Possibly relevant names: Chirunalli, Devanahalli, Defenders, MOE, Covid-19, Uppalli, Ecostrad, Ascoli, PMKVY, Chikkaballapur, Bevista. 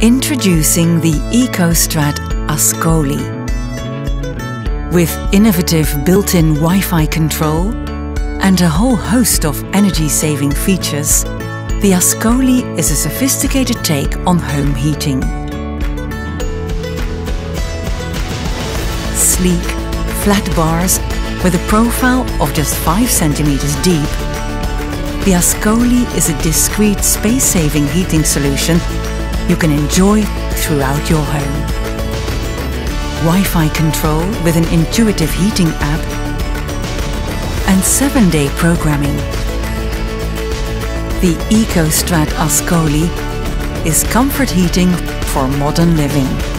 Introducing the Ecostrad Ascoli. With innovative built-in Wi-Fi control and a whole host of energy-saving features, the Ascoli is a sophisticated take on home heating. Sleek, flat bars with a profile of just 5 centimeters deep, the Ascoli is a discreet space-saving heating solution you can enjoy throughout your home. Wi-Fi control with an intuitive heating app and 7-day programming. The Ecostrad Ascoli is comfort heating for modern living.